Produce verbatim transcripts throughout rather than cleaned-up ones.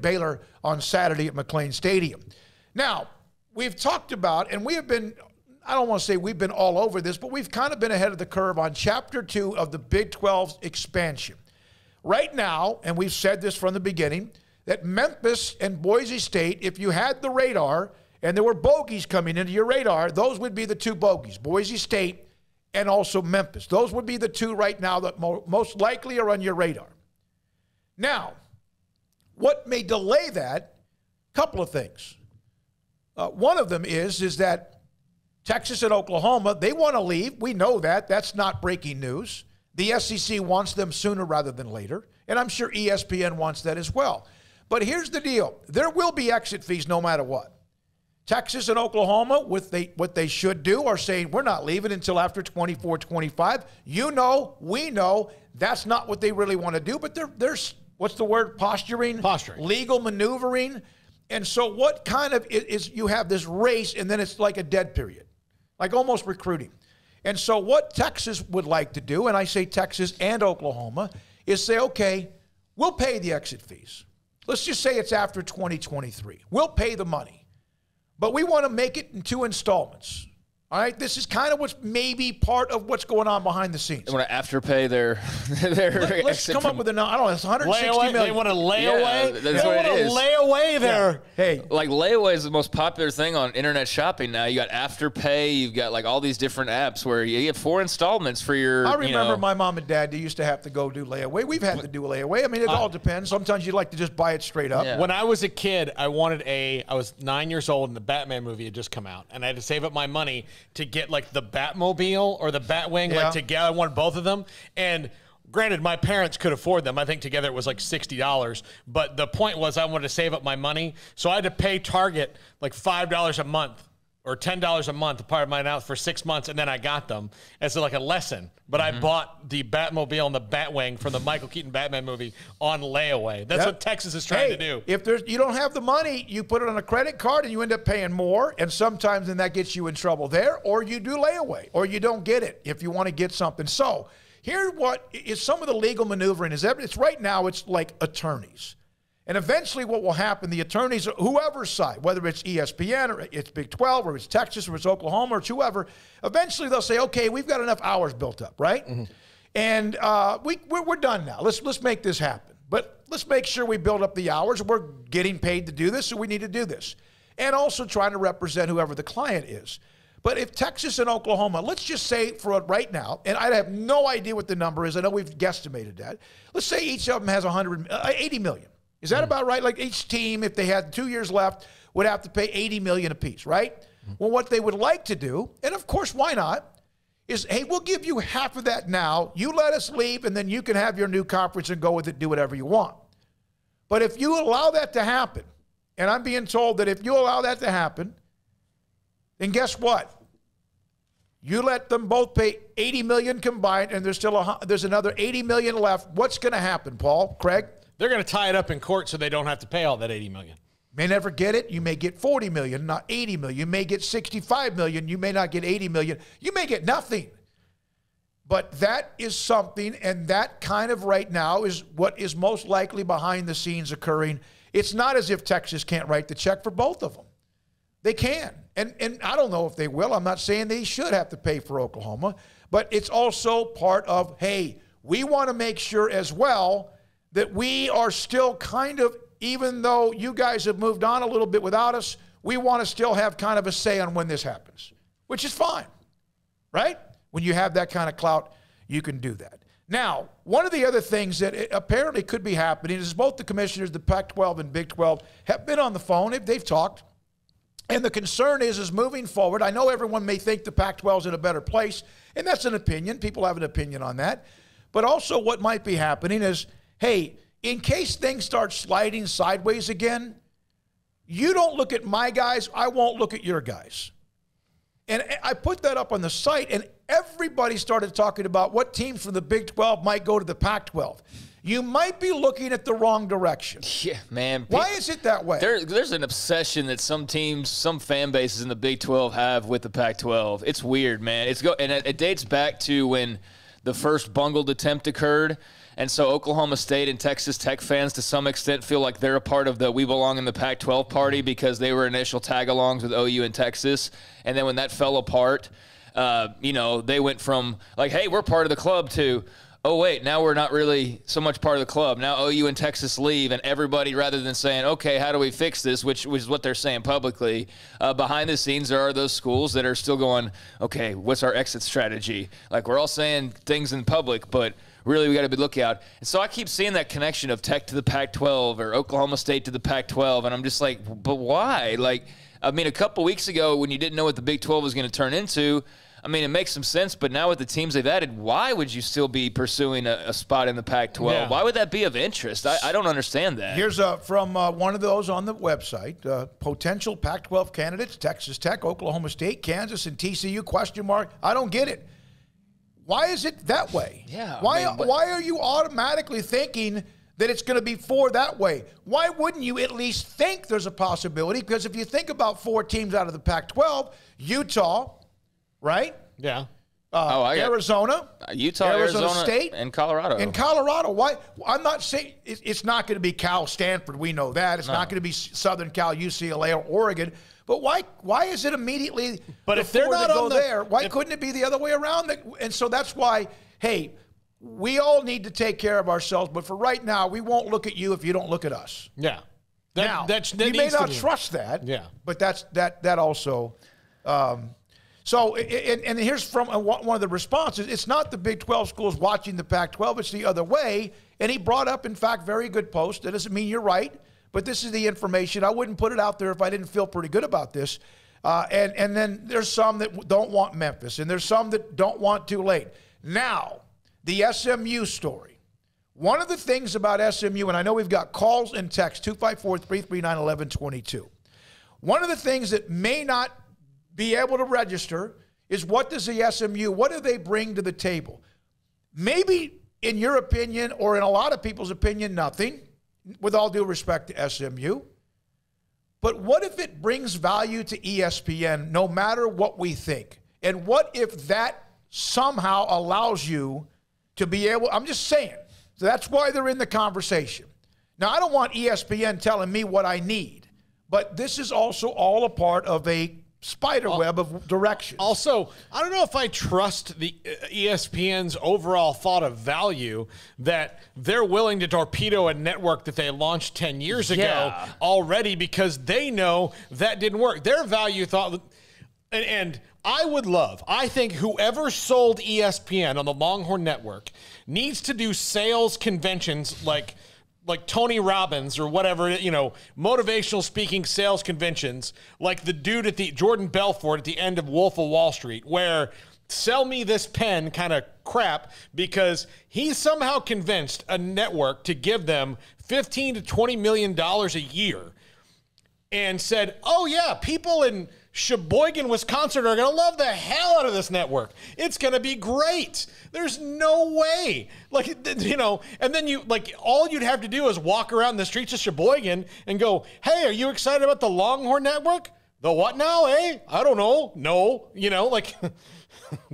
Baylor on Saturday at McLean Stadium. Now, we've talked about, and we have been, I don't want to say we've been all over this, but we've kind of been ahead of the curve on chapter two of the Big twelve's expansion. Right now, and we've said this from the beginning, that Memphis and Boise State, if you had the radar and there were bogeys coming into your radar, those would be the two bogeys, Boise State and also Memphis. Those would be the two right now that mo most likely are on your radar. Now, what may delay that? A couple of things. Uh, one of them is, is that Texas and Oklahoma, they want to leave. We know that. That's not breaking news. The S E C wants them sooner rather than later, and I'm sure E S P N wants that as well. But here's the deal. There will be exit fees no matter what. Texas and Oklahoma, with they, what they should do, are saying, we're not leaving until after twenty-four twenty-five. You know, we know, that's not what they really want to do, but they're, they're what's the word, posturing? Posturing. Legal maneuvering. And so what kind of is, you have this race, and then it's like a dead period, like almost recruiting. And so what Texas would like to do, and I say Texas and Oklahoma, is say, okay, we'll pay the exit fees. Let's just say it's after twenty twenty-three. We'll pay the money, but we want to make it in two installments. All right, this is kind of what's maybe part of what's going on behind the scenes. They want to afterpay their their. Let, let's come up with a I don't know. It's one hundred sixty million. They want to lay yeah, away. That's they what want it to is. Lay away their. Yeah. Hey, like layaway is the most popular thing on internet shopping now. You got Afterpay. You've got like all these different apps where you get four installments for your. I remember you know, my mom and dad. They used to have to go do layaway. We've had to do layaway. I mean, it uh, all depends. Sometimes you like to just buy it straight up. Yeah. When I was a kid, I wanted a. I was nine years old, and the Batman movie had just come out, and I had to save up my money to get like the Batmobile or the Batwing, yeah. like together. I wanted both of them. And granted, my parents could afford them. I think together it was like sixty dollars. But the point was I wanted to save up my money. So I had to pay Target like five dollars a month or ten dollars a month, part of my now for six months, and then I got them as like a lesson. But mm-hmm. I bought the Batmobile and the Batwing from the Michael Keaton Batman movie on layaway. That's yep. what Texas is trying hey, to do. If there's, you don't have the money, you put it on a credit card and you end up paying more, and sometimes then that gets you in trouble there, or you do layaway, or you don't get it if you want to get something. So here what is some of the legal maneuvering is, it's right now it's like attorneys. And eventually what will happen, the attorneys, whoever's side, whether it's E S P N or it's Big twelve or it's Texas or it's Oklahoma or it's whoever, eventually they'll say, okay, we've got enough hours built up, right? Mm-hmm. And uh, we, we're, we're done now. Let's, let's make this happen. But let's make sure we build up the hours. We're getting paid to do this, so we need to do this. And also trying to represent whoever the client is. But if Texas and Oklahoma, let's just say for right now, and I have no idea what the number is. I know we've guesstimated that. Let's say each of them has one hundred, eighty million. Is that about right? Like each team, if they had two years left, would have to pay eighty million dollars apiece, right? Well, what they would like to do, and of course, why not, is, hey, we'll give you half of that now. You let us leave, and then you can have your new conference and go with it, do whatever you want. But if you allow that to happen, and I'm being told that if you allow that to happen, then guess what? You let them both pay eighty million dollars combined, and there's still a, there's another eighty million dollars left. What's going to happen, Paul, Craig? They're going to tie it up in court so they don't have to pay all that eighty million dollars. May never get it. You may get forty million dollars, not eighty million dollars. You may get sixty-five million dollars. You may not get eighty million dollars. You may get nothing. But that is something, and that kind of right now is what is most likely behind the scenes occurring. It's not as if Texas can't write the check for both of them. They can. And, and I don't know if they will. I'm not saying they should have to pay for Oklahoma. But it's also part of, hey, we want to make sure as well that we are still kind of, even though you guys have moved on a little bit without us, we want to still have kind of a say on when this happens, which is fine, right? When you have that kind of clout, you can do that. Now, one of the other things that apparently could be happening is both the commissioners, the Pac twelve and Big twelve, have been on the phone. They've talked. And the concern is, is moving forward, I know everyone may think the Pac twelve is in a better place, and that's an opinion. People have an opinion on that. But also what might be happening is, hey, in case things start sliding sideways again, you don't look at my guys, I won't look at your guys. And I put that up on the site, and everybody started talking about what teams from the Big twelve might go to the Pac twelve. You might be looking at the wrong direction. Yeah, man. Why is it that way? There, there's an obsession that some teams, some fan bases in the Big twelve have with the Pac twelve. It's weird, man. It's go, and it, it dates back to when the first bungled attempt occurred. And so Oklahoma State and Texas Tech fans to some extent feel like they're a part of the we belong in the Pac twelve party because they were initial tag-alongs with O U and Texas. And then when that fell apart, uh, you know, they went from like, hey, we're part of the club to, oh, wait, now we're not really so much part of the club. Now O U and Texas leave, and everybody, rather than saying, okay, how do we fix this, which, which is what they're saying publicly, uh, behind the scenes there are those schools that are still going, okay, what's our exit strategy? Like, we're all saying things in public, but really we got to be looking out. And so I keep seeing that connection of Tech to the Pac twelve or Oklahoma State to the Pac twelve, and I'm just like, but why? Like, I mean, a couple weeks ago when you didn't know what the Big twelve was going to turn into, I mean, it makes some sense, but now with the teams they've added, why would you still be pursuing a, a spot in the Pac twelve? Yeah. Why would that be of interest? I, I don't understand that. Here's a, from uh, one of those on the website, uh, potential Pac twelve candidates, Texas Tech, Oklahoma State, Kansas, and T C U, question mark. I don't get it. Why is it that way? Yeah. Why, I mean, why are you automatically thinking that it's going to be four that way? Why wouldn't you at least think there's a possibility? Because if you think about four teams out of the Pac twelve, Utah, right? Yeah. Uh, oh, I got Arizona, uh, Utah, Arizona, Arizona State, and Colorado. And Colorado. Why? I'm not saying it, it's not going to be Cal, Stanford. We know that it's no. not going to be Southern Cal, U C L A, or Oregon. But why? Why is it immediately? But if they're not they on the, there, why if, couldn't it be the other way around? And so that's why. Hey, we all need to take care of ourselves. But for right now, we won't look at you if you don't look at us. Yeah. That, now that's, that you may not trust that. Yeah. But that's that. That also. Um, So, and, and here's from one of the responses. It's not the Big twelve schools watching the Pac twelve. It's the other way. And he brought up, in fact, very good post. That doesn't mean you're right, but this is the information. I wouldn't put it out there if I didn't feel pretty good about this. Uh, and, and then there's some that don't want Memphis, and there's some that don't want Tulane. Now, the S M U story. One of the things about S M U, and I know we've got calls and texts, two five four, three three nine, one one two two. One of the things that may not be able to register is what does the S M U, what do they bring to the table? Maybe in your opinion or in a lot of people's opinion, nothing, with all due respect to S M U. But what if it brings value to E S P N no matter what we think? And what if that somehow allows you to be able, I'm just saying, so that's why they're in the conversation. Now, I don't want E S P N telling me what I need, but this is also all a part of a spider web of direction. Also, I don't know if I trust the E S P N's overall thought of value that they're willing to torpedo a network that they launched ten years ago yeah. already because they know that didn't work. Their value thought, and, and I would love, I think whoever sold E S P N on the Longhorn Network needs to do sales conventions like like Tony Robbins or whatever, you know, motivational speaking sales conventions, like the dude at the Jordan Belfort at the end of Wolf of Wall Street, where sell me this pen kind of crap, because he somehow convinced a network to give them fifteen to twenty million dollars a year and said, oh yeah, people in Sheboygan, Wisconsin are going to love the hell out of this network. It's going to be great. There's no way. Like, you know, and then you, like, all you'd have to do is walk around the streets of Sheboygan and go, hey, are you excited about the Longhorn Network? The what now, eh? I don't know. No. You know, like...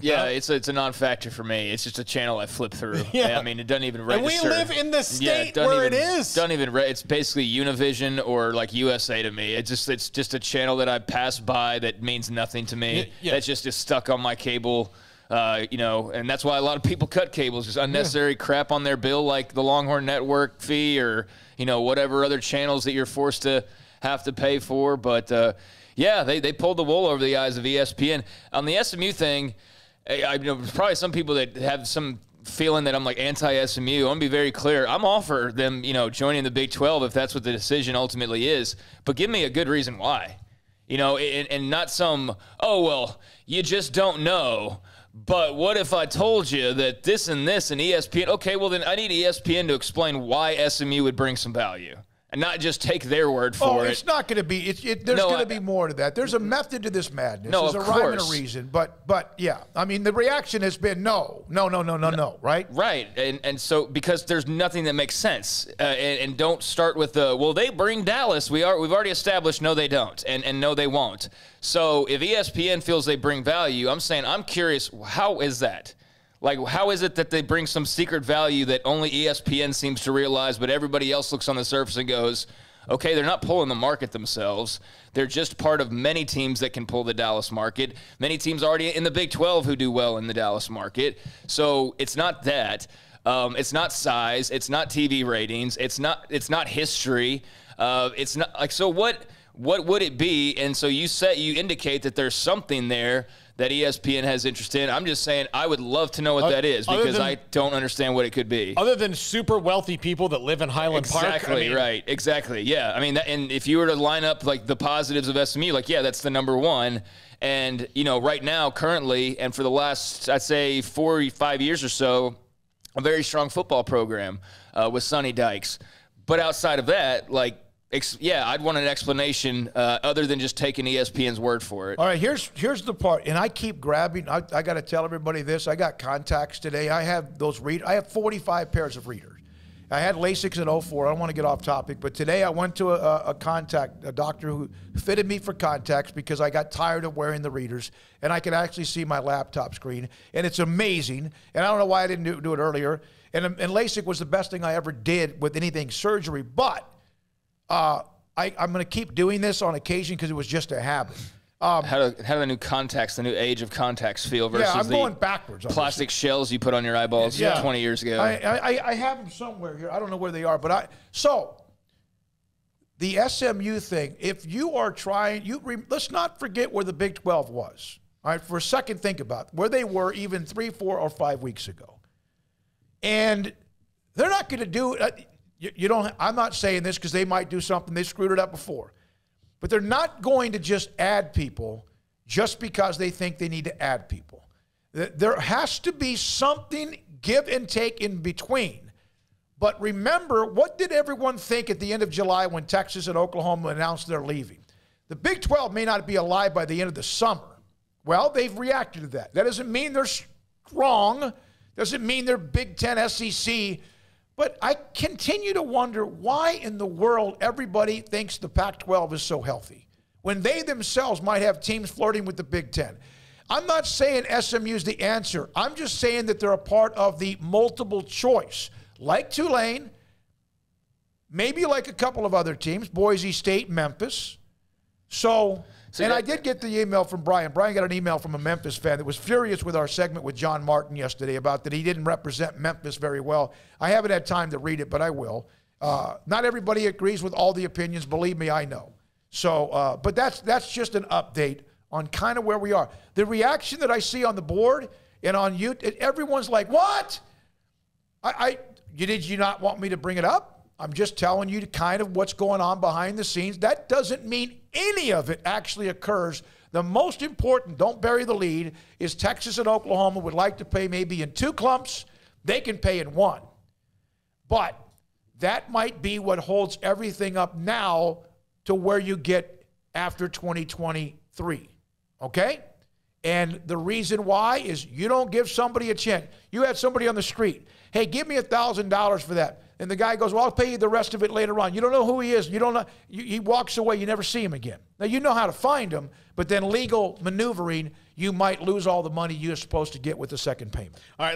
Yeah, it's a, it's a non-factor for me. It's just a channel I flip through. Yeah, I mean, it doesn't even register. And we live in the state yeah, where even, it is. Don't even. It's basically Univision or like U S A to me. It just it's just a channel that I pass by that means nothing to me. Yeah, yeah. That's just is stuck on my cable. Uh, you know, and that's why a lot of people cut cables, just unnecessary yeah. crap on their bill, like the Longhorn Network fee or you know whatever other channels that you're forced to have to pay for, but. Uh, Yeah, they, they pulled the wool over the eyes of E S P N. On the S M U thing, I, I you know there's probably some people that have some feeling that I'm like anti-S M U. I'm going to be very clear. I'm all for them, you know, joining the Big twelve if that's what the decision ultimately is. But give me a good reason why. You know, and, and not some, oh, well, you just don't know. But what if I told you that this and this and E S P N? Okay, well, then I need E S P N to explain why S M U would bring some value. And not just take their word for oh, it. Oh, it's not going to be. It, it, there's no, going to be more to that. There's a method to this madness. No, there's of a rhyme course. and a reason. But, but yeah, I mean, the reaction has been no, no, no, no, no, no, right? Right. And and so because there's nothing that makes sense. Uh, and, and don't start with the well, they bring Dallas. We are we've already established no, they don't, and and no, they won't. So if E S P N feels they bring value, I'm saying I'm curious. How is that? Like, how is it that they bring some secret value that only E S P N seems to realize, but everybody else looks on the surface and goes, okay, they're not pulling the market themselves. They're just part of many teams that can pull the Dallas market. Many teams already in the Big twelve who do well in the Dallas market. So it's not that. Um, it's not size. It's not T V ratings. It's not, it's not history. Uh, it's not like, so what, what would it be? And so you set, you indicate that there's something there that E S P N has interest in. I'm just saying I would love to know what uh, that is, because than, I don't understand what it could be. Other than super wealthy people that live in Highland exactly, Park. Exactly, I mean, right. Exactly, yeah. I mean, that, and if you were to line up, like, the positives of S M U, like, yeah, that's the number one. And, you know, right now, currently, and for the last, I'd say, four, five years or so, a very strong football program uh, with Sonny Dykes. But outside of that, like, Ex yeah, I'd want an explanation uh, other than just taking E S P N's word for it. All right, here's here's the part, and I keep grabbing. I, I got to tell everybody this. I got contacts today. I have those read. I have forty-five pairs of readers. I had LASIKs in oh four. I don't want to get off topic, but today I went to a, a contact, a doctor who fitted me for contacts because I got tired of wearing the readers, and I could actually see my laptop screen, and it's amazing. And I don't know why I didn't do, do it earlier. And and LASIK was the best thing I ever did with anything surgery, but. Uh, I, I'm going to keep doing this on occasion because it was just a habit. Um, how, do, how do the new contacts, the new age of contacts feel versus yeah, I'm going the backwards, plastic shells you put on your eyeballs yeah. twenty years ago? I, I, I have them somewhere here. I don't know where they are. But I so the S M U thing, if you are trying, you re, let's not forget where the Big twelve was. All right, for a second, think about where they were even three, four, or five weeks ago. And they're not going to do uh, You don't, I'm not saying this because they might do something. They screwed it up before. But they're not going to just add people just because they think they need to add people. There has to be something give and take in between. But remember, what did everyone think at the end of July when Texas and Oklahoma announced they're leaving? The Big twelve may not be alive by the end of the summer. Well, they've reacted to that. That doesn't mean they're strong. Doesn't mean they're Big ten, S E C. But I continue to wonder why in the world everybody thinks the Pac twelve is so healthy when they themselves might have teams flirting with the Big Ten. I'm not saying S M U is the answer. I'm just saying that they're a part of the multiple choice, like Tulane, maybe like a couple of other teams, Boise State, Memphis. So, so and I did get the email from Brian. Brian got an email from a Memphis fan that was furious with our segment with John Martin yesterday about that he didn't represent Memphis very well. I haven't had time to read it, but I will. Uh, not everybody agrees with all the opinions. Believe me, I know. So, uh, but that's, that's just an update on kind of where we are. The reaction that I see on the board and on YouTube, everyone's like, what? I, I you, did you not want me to bring it up? I'm just telling you kind of what's going on behind the scenes. That doesn't mean any of it actually occurs. The most important, don't bury the lead, is Texas and Oklahoma would like to pay maybe in two clumps. They can pay in one. But that might be what holds everything up now to where you get after twenty twenty-three, okay? And the reason why is you don't give somebody a chance. You had somebody on the street, hey, give me a thousand dollars for that. And the guy goes, well, I'll pay you the rest of it later on. You don't know who he is. You don't know. You, he walks away. You never see him again. Now, you know how to find him, but then legal maneuvering, you might lose all the money you're supposed to get with the second payment. All right.